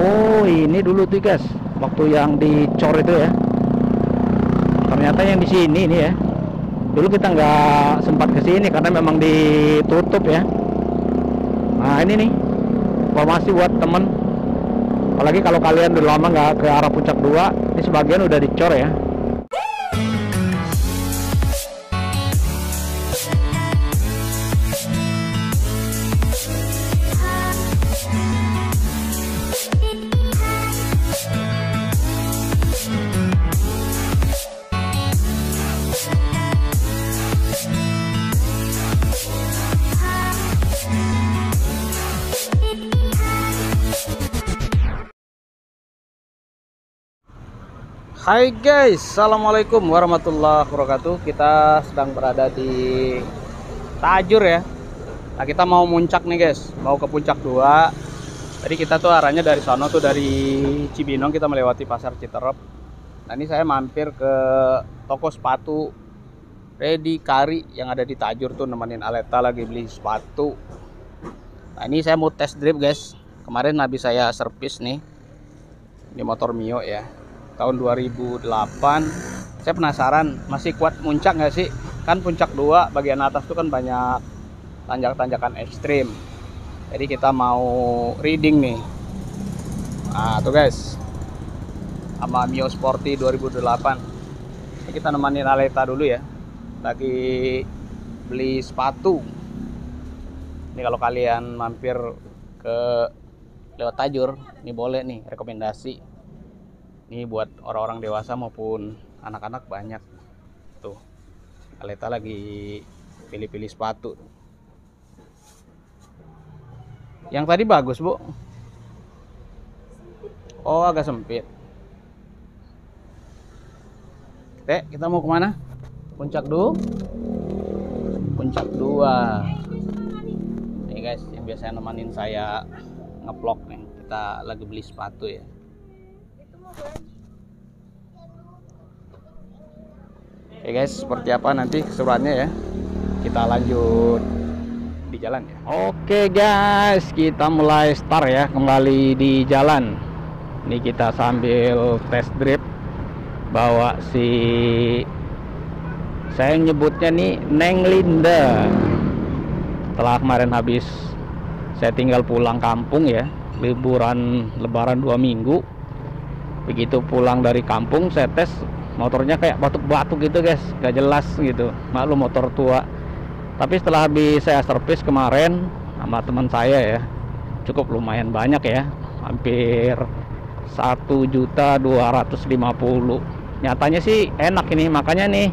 Oh, ini dulu tuh guys, waktu yang dicor itu ya. Ternyata yang di sini ini ya. Dulu kita nggak sempat ke sini karena memang ditutup ya. Nah, ini nih informasi buat temen. Apalagi kalau kalian udah lama nggak ke arah Puncak 2, ini sebagian udah dicor ya. Hai guys, assalamualaikum warahmatullahi wabarakatuh. Kita sedang berada di Tajur ya. Nah, kita mau muncak nih guys, mau ke Puncak 2. Tadi kita tuh arahnya dari sono tuh dari Cibinong, kita melewati Pasar Citerop. Nah, ini saya mampir ke toko sepatu Redi Kari yang ada di Tajur tuh, nemenin Aleta lagi beli sepatu. Nah, ini saya mau test drive guys. Kemarin habis saya servis nih. Ini motor Mio ya. Tahun 2008, saya penasaran masih kuat muncak nggak sih? Kan Puncak 2 bagian atas tuh kan banyak tanjakan ekstrim. Jadi kita mau reading nih. Nah tuh guys, sama Mio Sporty 2008. Ini kita nemenin Aleta dulu ya, lagi beli sepatu. Ini kalau kalian mampir ke lewat Tajur, ini boleh nih rekomendasi. Ini buat orang-orang dewasa maupun anak-anak banyak. Tuh, Aleta lagi pilih-pilih sepatu. Yang tadi bagus, Bu. Oh, agak sempit. Teh, kita mau kemana? Puncak 2. Puncak 2. Nih guys, yang biasanya nemenin saya nge-vlog nih. Kita lagi beli sepatu ya. Oke guys, seperti apa nanti keseruannya ya. Kita lanjut di jalan ya. Oke guys, kita mulai start ya, kembali di jalan. Ini kita sambil test drive bawa si, saya nyebutnya nih Neng Linda. Setelah kemarin habis saya tinggal pulang kampung ya, liburan lebaran 2 minggu. Begitu pulang dari kampung saya tes motornya kayak batuk-batuk gitu guys, gak jelas gitu, maklum motor tua. Tapi setelah habis saya servis kemarin sama teman saya ya, cukup lumayan banyak ya, hampir 1.250.000. Nyatanya sih enak ini, makanya nih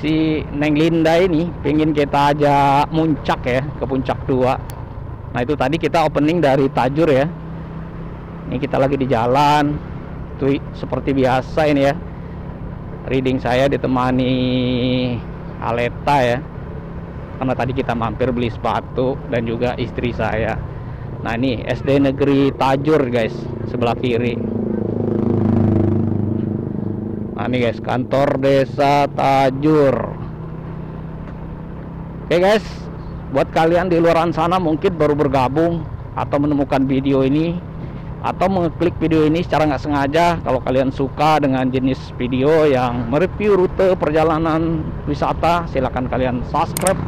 si Neng Linda ini pengen kita ajak muncak ya, ke Puncak 2. Nah itu tadi kita opening dari Tajur ya. Ini kita lagi di jalan tuh seperti biasa ini ya. Reading saya ditemani Aleta ya, karena tadi kita mampir beli sepatu, dan juga istri saya. Nah ini SD Negeri Tajur guys, sebelah kiri. Nah ini guys, Kantor Desa Tajur. Oke guys, buat kalian di luaran sana mungkin baru bergabung atau menemukan video ini, atau mengklik video ini secara nggak sengaja, kalau kalian suka dengan jenis video yang mereview rute perjalanan wisata, silahkan kalian subscribe,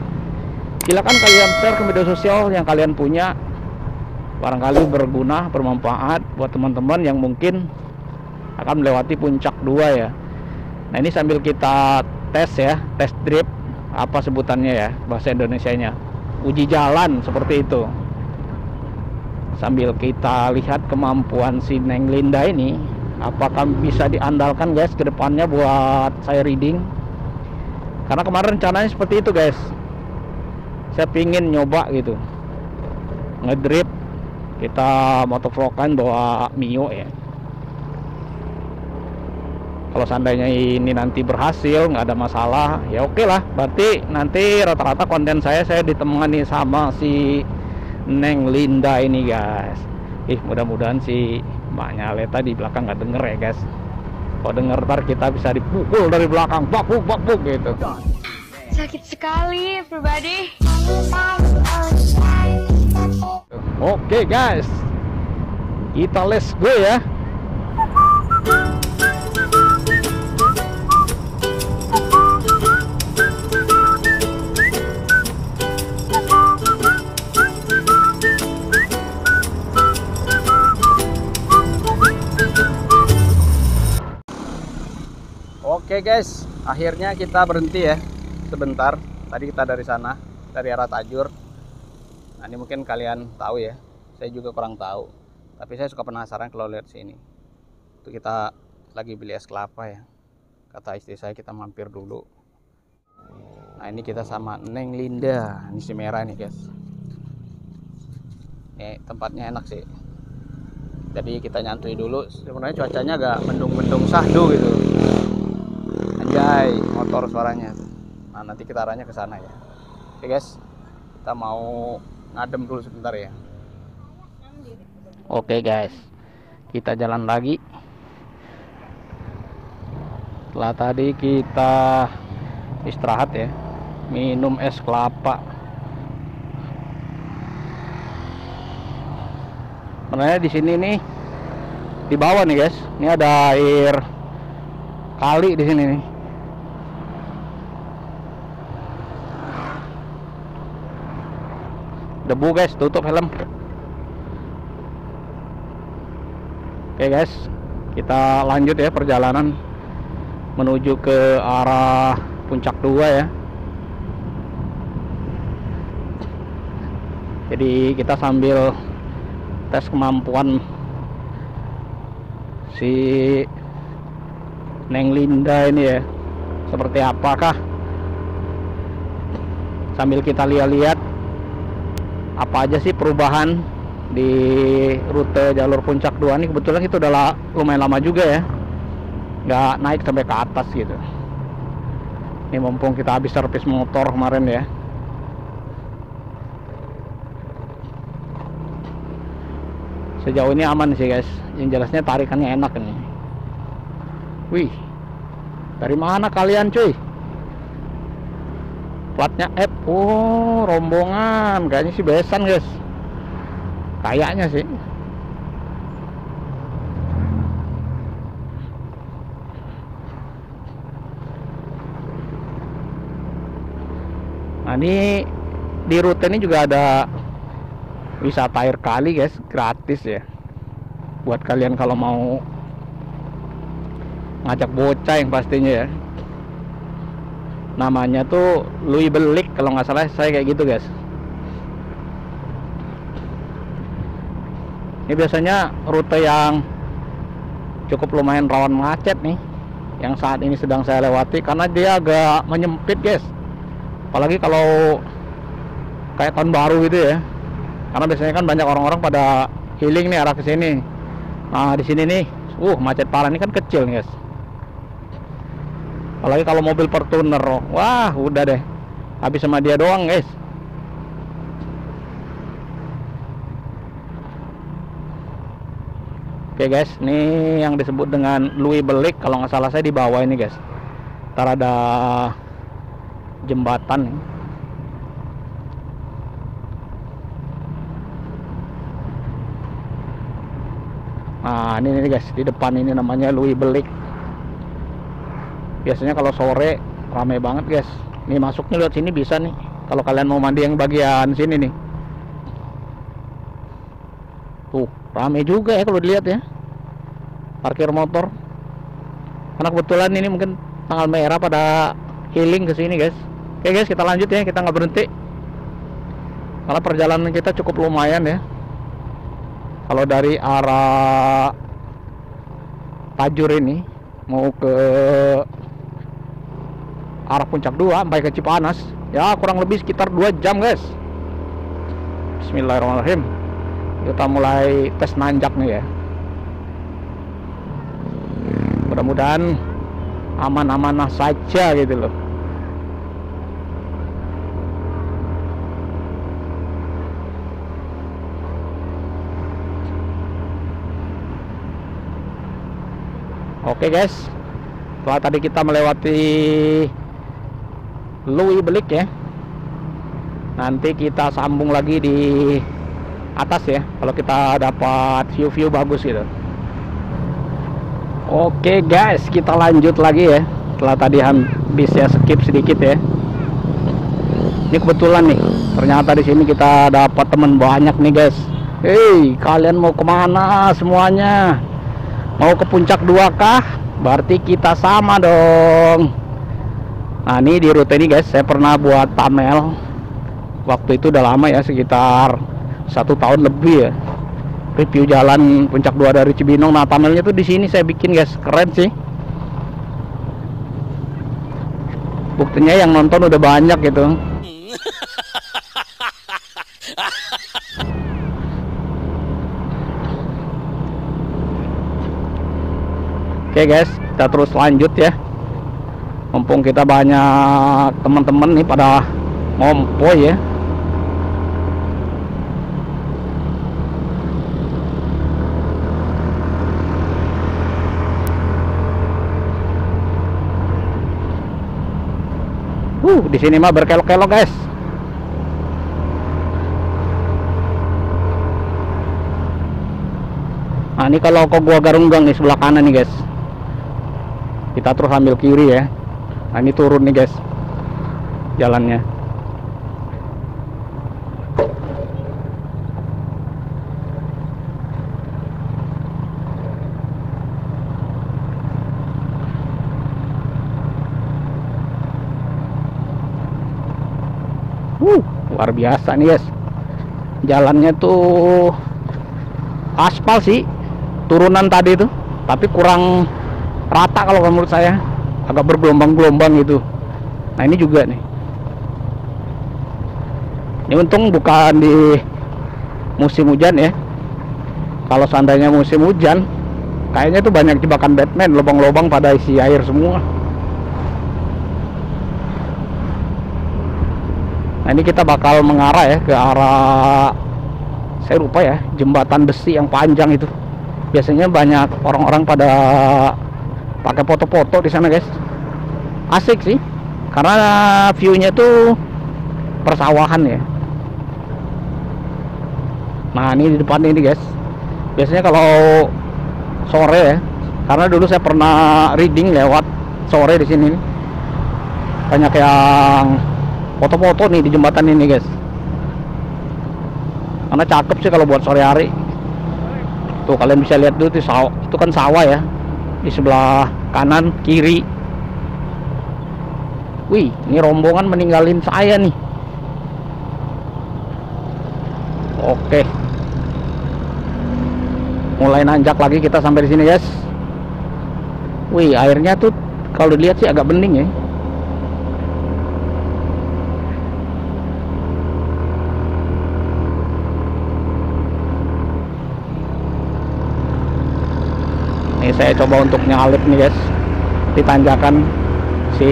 silahkan kalian share ke media sosial yang kalian punya, barangkali berguna, bermanfaat buat teman-teman yang mungkin akan melewati Puncak 2 ya. Nah ini sambil kita tes ya, tes drive, apa sebutannya ya bahasa Indonesianya, uji jalan seperti itu. Sambil kita lihat kemampuan si Neng Linda ini, apakah bisa diandalkan guys ke depannya buat saya reading. Karena kemarin rencananya seperti itu guys, saya pingin nyoba gitu, ngedrip, kita motovlogan bawa Mio ya. Kalau seandainya ini nanti berhasil, nggak ada masalah, ya oke lah. Berarti nanti rata-rata konten saya ditemani sama si Neng Linda ini guys. Mudah-mudahan si maknya Aleta di belakang nggak denger ya guys. Kalau denger ntar kita bisa dipukul dari belakang, bak buk gitu. Sakit sekali everybody. Oke guys, Kita let's go ya. Oke guys, akhirnya kita berhenti ya sebentar. Tadi kita dari sana, dari arah Tajur. Nah ini mungkin kalian tahu ya, saya juga kurang tahu. Tapi saya suka penasaran kalau lihat sini. Itu kita lagi beli es kelapa ya. Kata istri saya kita mampir dulu. Nah ini kita sama Neng Linda, ini si merah nih guys. Nih tempatnya enak sih. Jadi kita nyantui dulu. Sebenarnya cuacanya agak mendung-mendung sahdu gitu. Anjay, motor suaranya. Nah, nanti kita arahnya ke sana ya. Oke guys, kita mau ngadem dulu sebentar ya. Oke guys, kita jalan lagi. Setelah tadi kita istirahat ya, minum es kelapa. Sebenarnya di sini nih, di bawah nih guys, ini ada air kali di sini nih. Debu guys, tutup helm. Oke guys, kita lanjut ya perjalanan menuju ke arah Puncak 2 ya. Jadi kita sambil tes kemampuan si Neng Linda ini ya, seperti apakah, sambil kita lihat-lihat apa aja sih perubahan di rute jalur Puncak 2 ini. Kebetulan itu udah lumayan lama juga ya, nggak naik sampai ke atas gitu. Ini mumpung kita habis servis motor kemarin ya. Sejauh ini aman sih guys, yang jelasnya tarikannya enak ini. Wih, dari mana kalian cuy? Platnya F, oh rombongan, kayaknya sih besan guys, kayaknya sih. Nah ini di rute ini juga ada wisata air kali guys, gratis ya. Buat kalian kalau mau ngajak bocah yang pastinya ya. Namanya tuh Leuwi Balik kalau nggak salah saya kayak gitu guys. Ini biasanya rute yang cukup lumayan rawan macet nih, yang saat ini sedang saya lewati, karena dia agak menyempit guys. Apalagi kalau kayak tahun baru gitu ya, karena biasanya kan banyak orang-orang pada healing nih arah ke sini. Nah di sini nih, macet parah, ini kan kecil nih guys. Apalagi kalau mobil Fortuner, wah udah deh, habis sama dia doang guys. Oke guys, ini yang disebut dengan Leuwi Balik kalau nggak salah saya di bawah ini guys. Ntar ada jembatan nih. Nah ini nih guys, di depan ini namanya Leuwi Balik. Biasanya kalau sore ramai banget guys. Ini masuknya lewat sini bisa nih, kalau kalian mau mandi yang bagian sini nih. Tuh ramai juga ya kalau dilihat ya, parkir motor. Karena kebetulan ini mungkin tanggal merah pada healing ke sini guys. Oke guys, kita lanjut ya, kita nggak berhenti karena perjalanan kita cukup lumayan ya. Kalau dari arah Tajur ini mau ke arah Puncak 2 sampai ke Cipanas ya, kurang lebih sekitar 2 jam guys. Bismillahirrahmanirrahim, kita mulai tes nanjak nih ya. Mudah-mudahan aman-amanah saja gitu loh. Oke guys, setelah tadi kita melewati Leuwi Balik ya, nanti kita sambung lagi di atas ya, kalau kita dapat view-view bagus gitu. Oke guys, kita lanjut lagi ya. Setelah tadi habis ya, skip sedikit ya. Ini kebetulan nih, ternyata di sini kita dapat teman banyak nih guys. Hey, kalian mau kemana semuanya? Mau ke Puncak 2 kah? Berarti kita sama dong. Nah ini di rute ini guys, saya pernah buat thumbnail. Waktu itu udah lama ya, sekitar 1 tahun lebih ya. Review jalan Puncak 2 dari Cibinong. Nah thumbnailnya tuh di sini saya bikin guys, keren sih. Buktinya yang nonton udah banyak gitu. Oke guys, kita terus lanjut ya. Mumpung kita banyak teman-teman nih pada ngompol ya. Di sini mah berkelok-kelok guys. Nah ini kalau ke Gua Garunggang nih sebelah kanan nih guys. Kita terus ambil kiri ya. Nah ini turun nih guys jalannya. Luar biasa nih guys, jalannya tuh aspal sih, turunan tadi itu, tapi kurang rata kalau menurut saya, agak bergelombang-gelombang gitu. Nah ini juga nih, ini untung bukan di musim hujan ya. Kalau seandainya musim hujan, kayaknya tuh banyak jebakan Batman, lubang-lubang pada isi air semua. Nah, ini kita bakal mengarah ya ke arah, saya lupa ya, jembatan besi yang panjang itu. Biasanya banyak orang-orang pada pakai foto-foto di sana, guys. Asik sih, karena view-nya tuh persawahan ya. Nah, ini di depan ini, guys. Biasanya kalau sore ya, karena dulu saya pernah reading lewat sore di sini. Banyak yang foto-foto nih di jembatan ini guys, karena cakep sih kalau buat sore hari. Tuh kalian bisa lihat dulu itu kan sawah ya, di sebelah kanan kiri. Wih, ini rombongan meninggalin saya nih. Oke, mulai nanjak lagi kita sampai di sini guys. Wih, airnya tuh kalau dilihat sih agak bening ya. Saya coba untuk nyalip nih guys di tanjakan. Si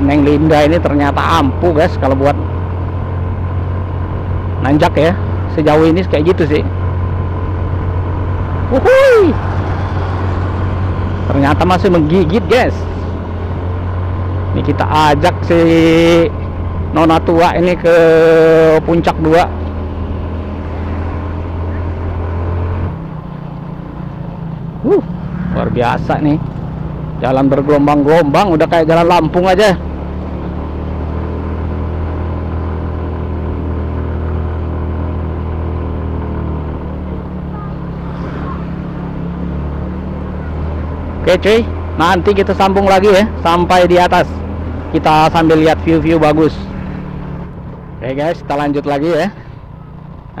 Neng Linda ini ternyata ampuh guys kalau buat nanjak ya, sejauh ini kayak gitu sih. Wuhui, ternyata masih menggigit guys. Ini kita ajak si nona tua ini ke Puncak 2. Luar biasa nih, jalan bergelombang-gelombang, udah kayak jalan Lampung aja. Oke cuy, nanti kita sambung lagi ya, sampai di atas. Kita sambil lihat view-view bagus. Oke guys, kita lanjut lagi ya.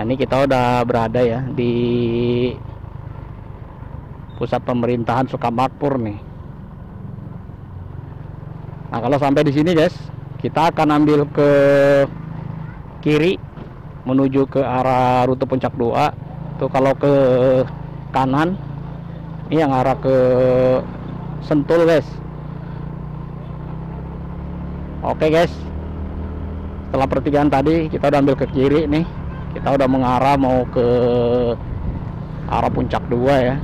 Nah ini kita udah berada ya di pusat pemerintahan Sukamakmur nih. Nah kalau sampai di sini guys, kita akan ambil ke kiri menuju ke arah rute Puncak 2. Tuh kalau ke kanan, ini yang arah ke Sentul guys. Oke guys, setelah pertigaan tadi kita udah ambil ke kiri nih. Kita udah mengarah mau ke arah Puncak 2 ya.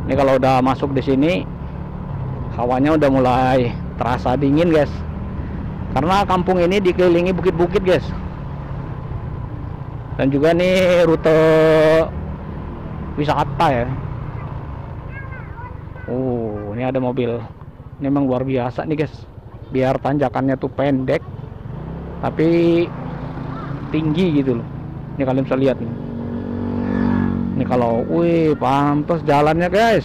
Ini kalau udah masuk di sini, hawanya udah mulai terasa dingin guys, karena kampung ini dikelilingi bukit-bukit guys. Dan juga nih rute wisata ya. Ini ada mobil. Ini memang luar biasa nih guys. Biar tanjakannya tuh pendek, tapi tinggi gitu loh. Ini kalian bisa lihat nih. Ini kalau, wih, pantas jalannya guys.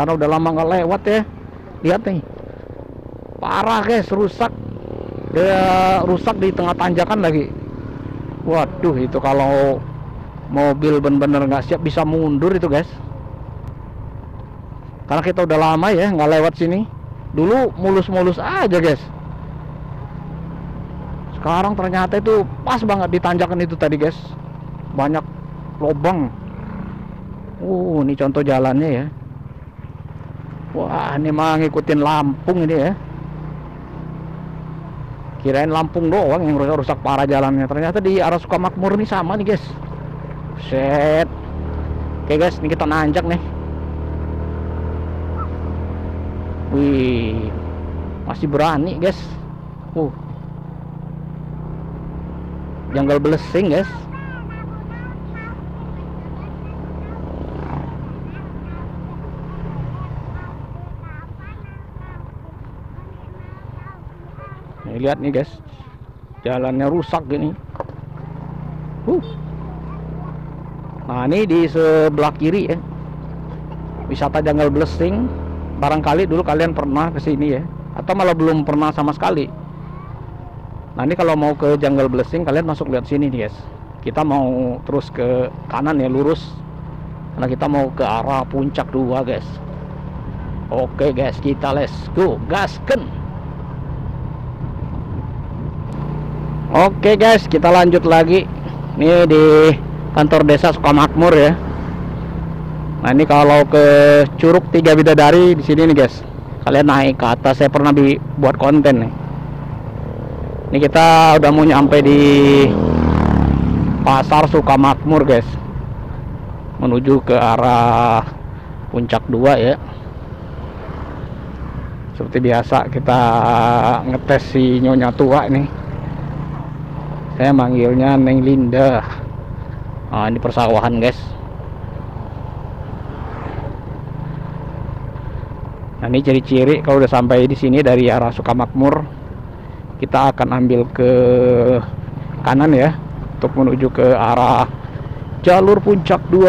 Karena udah lama nggak lewat ya. Lihat nih. Parah guys, rusak. Dia rusak di tengah tanjakan lagi. Waduh, itu kalau mobil bener-bener nggak siap bisa mundur itu guys. Karena kita udah lama ya nggak lewat sini. Dulu mulus-mulus aja guys. Sekarang ternyata itu pas banget di tanjakan itu tadi guys. Banyak lobang. Ini contoh jalannya ya. Wah, ini mah ngikutin Lampung ini ya. Kirain Lampung doang yang rusak parah jalannya. Ternyata di arah Sukamakmur ini sama nih guys. Set. Oke guys, ini kita nanjak nih. Wih, masih berani guys. Jungle Blessing guys. Lihat nih guys, jalannya rusak gini. Nah, ini di sebelah kiri ya, wisata Jungle Blessing. Barangkali dulu kalian pernah kesini ya, atau malah belum pernah sama sekali. Nah, ini kalau mau ke Jungle Blessing kalian masuk lihat sini nih guys. Kita mau terus ke kanan ya, lurus. Karena kita mau ke arah Puncak 2 guys. Oke guys, kita let's go, gasken. Oke guys, kita lanjut lagi. Ini di kantor desa Sukamakmur ya. Nah, ini kalau ke Curug Tiga Bidadari di sini nih guys. Kalian naik ke atas, saya pernah buat konten nih. Ini kita udah mau nyampe di Pasar Sukamakmur guys. Menuju ke arah Puncak 2 ya. Seperti biasa kita ngetes si nyonya tua nih. Saya manggilnya Neng Linda. Nah, ini persawahan guys. Nah, ini ciri-ciri kalau udah sampai di sini dari arah Sukamakmur. Kita akan ambil ke kanan ya, untuk menuju ke arah jalur Puncak 2.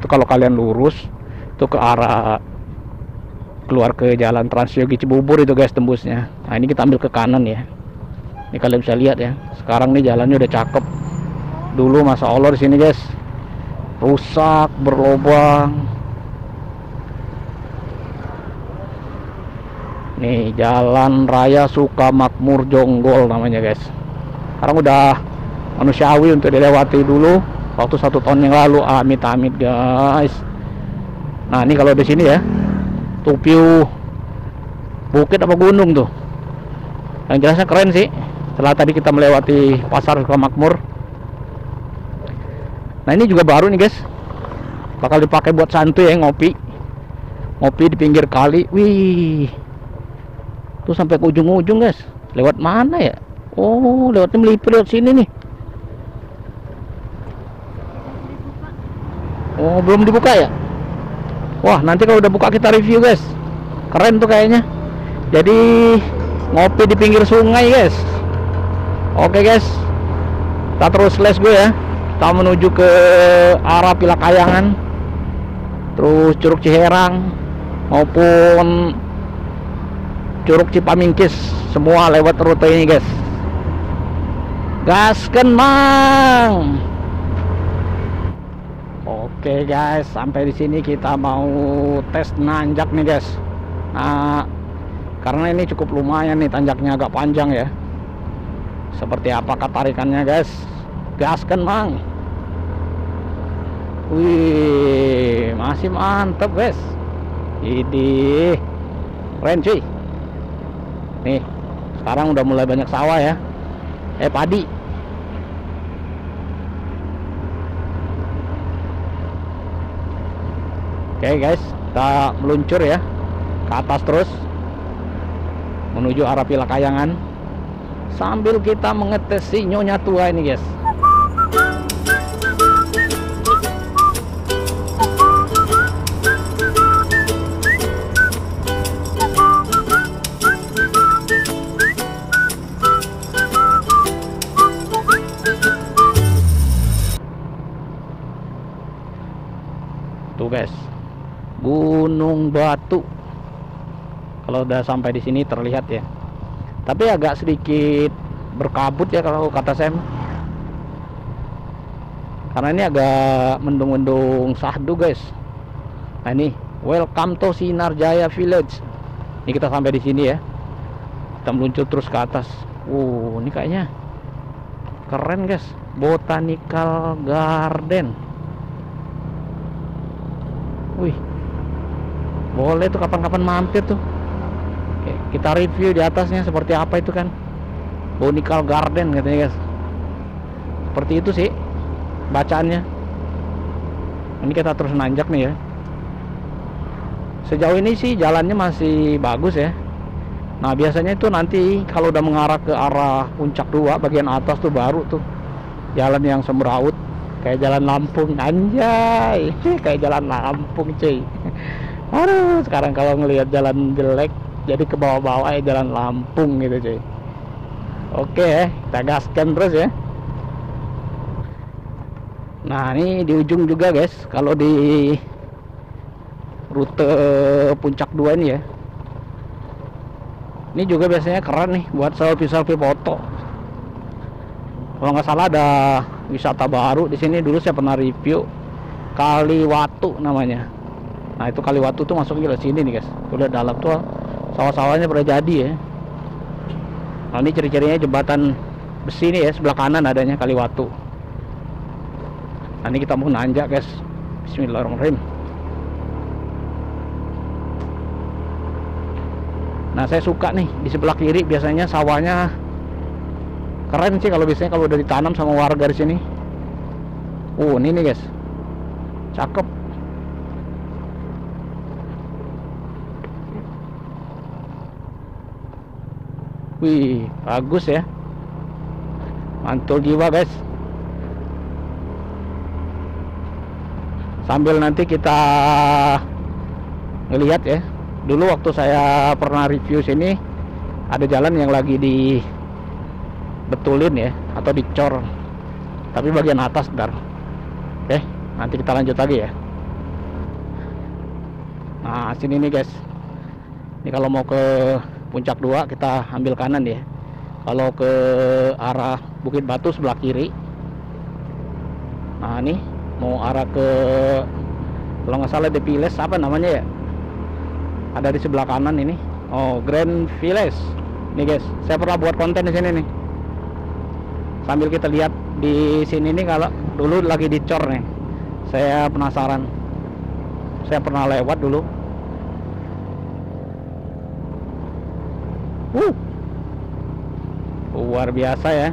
Itu kalau kalian lurus itu ke arah keluar ke jalan Transyogi Cibubur itu guys tembusnya. Nah, ini kita ambil ke kanan ya. Ini kalian bisa lihat ya. Sekarang nih jalannya udah cakep. Dulu masa Allah di sini guys. Rusak, berlobang. Nih Jalan Raya Sukamakmur Jonggol namanya guys. Sekarang udah manusiawi untuk dilewati. Dulu waktu 1 tahun yang lalu amit-amit guys. Nah, ini kalau di sini ya. Tuh view bukit apa gunung tuh. Yang jelasnya keren sih. Setelah tadi kita melewati Pasar Sukamakmur. Nah, ini juga baru nih guys. Bakal dipakai buat santuy ya, ngopi. Ngopi di pinggir kali. Wih. Tuh sampai ke ujung-ujung guys. Lewat mana ya? Lewatnya melipir lewat sini nih. Belum dibuka ya? Wah, nanti kalau udah buka kita review guys. Keren tuh kayaknya. Jadi ngopi di pinggir sungai guys. Oke guys, kita terus les gue ya. Kita menuju ke arah Vila Khayangan, terus Curug Ciherang maupun Curug Cipamingkis, semua lewat rute ini guys. Gas kenang. Oke guys, sampai di sini kita mau tes nanjak nih guys. Nah, karena ini cukup lumayan nih tanjaknya, agak panjang ya. Seperti apa ketarikannya guys. Gaskan mang. Wih, masih mantep guys. Idih, keren cuy. Nih sekarang udah mulai banyak sawah ya. Padi. Oke guys, kita meluncur ya ke atas terus menuju arah Vila Khayangan sambil kita mengetes si nyonya tua ini guys. tuh guys, Gunung Batu. Kalau udah sampai di sini terlihat ya, tapi agak sedikit berkabut ya kalau kata saya, karena ini agak mendung-mendung sahdu guys. Nah ini welcome to Sinar Jaya Village. Ini kita sampai di sini ya, kita meluncur terus ke atas. Wow, ini kayaknya keren guys, Botanical Garden. Wih, boleh tuh kapan-kapan mampir tuh. Oke, kita review di atasnya seperti apa itu kan, Unical Garden katanya guys. Seperti itu sih bacaannya. Ini kita terus nanjak nih ya. Sejauh ini sih jalannya masih bagus ya. Nah biasanya itu nanti kalau udah mengarah ke arah Puncak 2 bagian atas tuh baru tuh jalan yang semrawut, kayak jalan Lampung. Anjay, kayak jalan Lampung cuy. Aduh, sekarang kalau ngelihat jalan jelek jadi ke bawah-bawah ya, jalan Lampung gitu cuy. Oke, kita gaskan terus ya. Nah ini di ujung juga guys, kalau di rute Puncak 2 ini ya. Ini juga biasanya keren nih buat selfie-selfie foto. Kalau nggak salah ada wisata baru di sini, dulu saya pernah review, Kali Watu namanya. Nah itu Kali Watu tuh masuknya ke sini nih guys. Udah dalam tuh sawah-sawahnya udah jadi ya. Nah ini ciri-cirinya jembatan besi nih ya, sebelah kanan adanya Kali Watu. Nah ini kita mau nanjak guys. Bismillahirrahmanirrahim. Nah saya suka nih di sebelah kiri biasanya sawahnya keren sih kalau biasanya kalau udah ditanam sama warga di sini. Ini nih guys, cakep. Wih, bagus ya, mantul jiwa guys. Sambil nanti kita ngelihat ya. Dulu waktu saya pernah review sini ada jalan yang lagi dibetulin ya atau dicor, tapi bagian atas ntar. Oke, nanti kita lanjut lagi ya. Nah sini nih guys, ini kalau mau ke Puncak 2 kita ambil kanan ya. Kalau ke arah Bukit Batu sebelah kiri. Nah ini mau arah ke, kalau nggak salah Depiles apa namanya ya, ada di sebelah kanan ini. Grand Viles. Nih guys, saya pernah buat konten di sini nih. Sambil kita lihat di sini nih kalau dulu lagi dicor nih. Saya penasaran. Saya pernah lewat dulu. Luar biasa ya.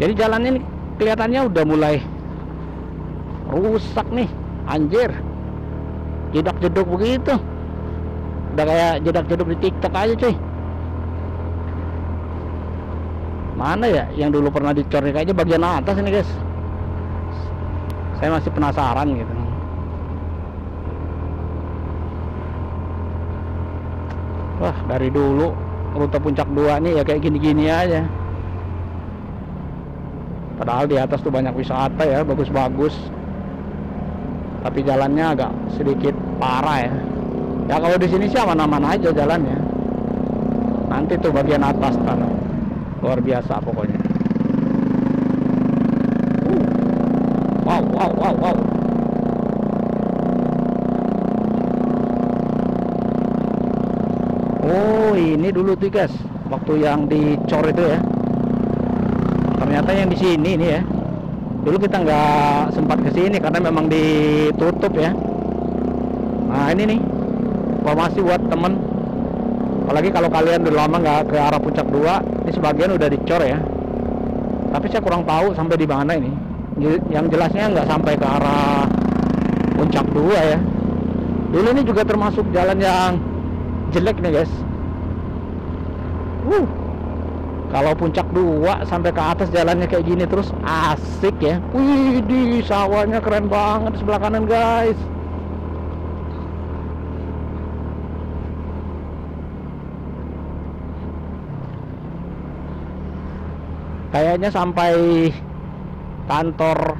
Jadi jalan ini kelihatannya udah mulai rusak nih. Anjir. Jedak-jeduk begitu. Udah kayak jedak-jeduk di TikTok aja cuy. Mana ya yang dulu pernah dicor nih, kayaknya bagian atas ini guys. Saya masih penasaran gitu. Wah, dari dulu rute Puncak 2 nih ya kayak gini-gini aja. Padahal di atas tuh banyak wisata ya, bagus-bagus. Tapi jalannya agak sedikit parah ya. Ya kalau di sini sih aman-aman aja jalannya. Nanti tuh bagian atas kan. Luar biasa pokoknya. Wow. Ini dulu tuh guys, waktu yang dicor itu ya. Ternyata yang di sini ini ya. Dulu kita nggak sempat ke sini karena memang ditutup ya. Nah ini nih informasi buat temen, apalagi kalau kalian udah lama nggak ke arah Puncak 2. Ini sebagian udah dicor ya, tapi saya kurang tahu sampai di mana ini. Yang jelasnya nggak sampai ke arah Puncak 2 ya. Dulu ini juga termasuk jalan yang jelek nih guys. Kalau Puncak 2 sampai ke atas jalannya kayak gini terus asik ya. Wih, di sawahnya keren banget di sebelah kanan guys. Kayaknya sampai kantor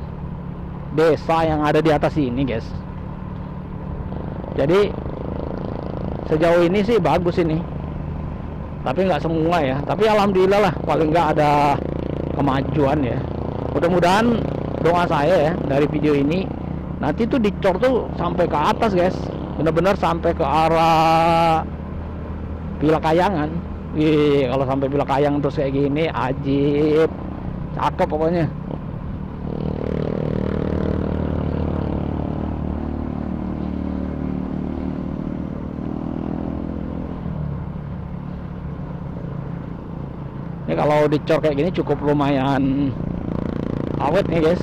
desa yang ada di atas ini guys. Jadi sejauh ini sih bagus ini, tapi nggak semua ya. Tapi alhamdulillah lah, paling nggak ada kemajuan ya. Mudah-mudahan doa saya ya dari video ini, nanti tuh dicor tuh sampai ke atas guys, bener-bener sampai ke arah Vila Khayangan. Wih, kalau sampai Vila Khayangan terus kayak gini, ajib, cakep pokoknya. Kalau dicor kayak gini cukup lumayan awet nih guys.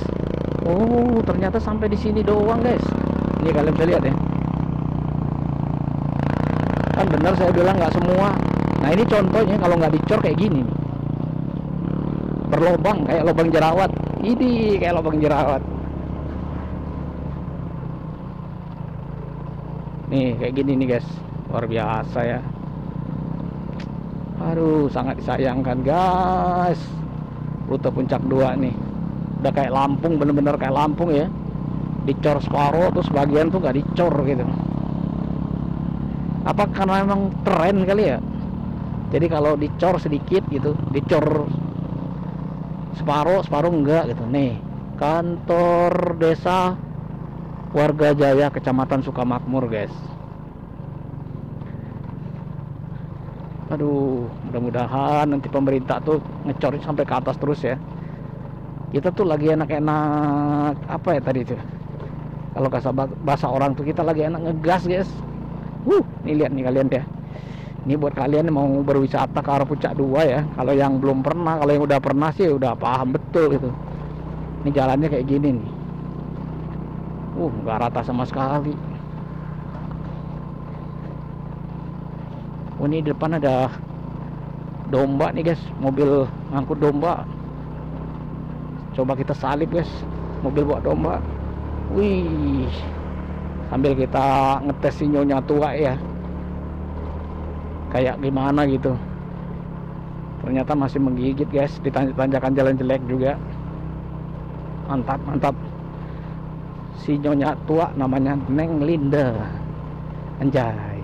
Oh, ternyata sampai di sini doang guys. Ini kalian bisa lihat ya. Kan benar saya bilang nggak semua. Nah ini contohnya kalau nggak dicor kayak gini, berlobang kayak lobang jerawat. Ini kayak lobang jerawat. Nih kayak gini nih guys. Luar biasa ya. Aduh, sangat disayangkan guys. Rute Puncak 2 nih udah kayak Lampung, bener-bener kayak Lampung ya. Dicor separuh, terus bagian tuh gak dicor gitu. Apa karena emang tren kali ya? Jadi kalau dicor sedikit gitu, dicor separuh, separuh enggak gitu. Nih, Kantor Desa Warga Jaya Kecamatan Sukamakmur guys. Aduh, mudah-mudahan nanti pemerintah tuh ngecor sampai ke atas terus ya. Kita tuh lagi enak-enak apa ya tadi tuh, kalau bahasa orang tuh kita lagi enak ngegas guys. Nih lihat nih kalian deh. Ini buat kalian yang mau berwisata ke arah Puncak 2 ya. Kalau yang belum pernah, kalau yang udah pernah sih udah paham betul gitu. Ini jalannya kayak gini nih. Nggak rata sama sekali. Oh, ini di depan ada domba nih guys, mobil ngangkut domba. Coba kita salip guys, mobil bawa domba. Wih, sambil kita ngetes si nyonya tua ya, kayak gimana gitu. Ternyata masih menggigit guys, ditanjakan jalan jelek juga. Mantap, mantap. Si nyonya tua namanya Neng Linda. Anjay.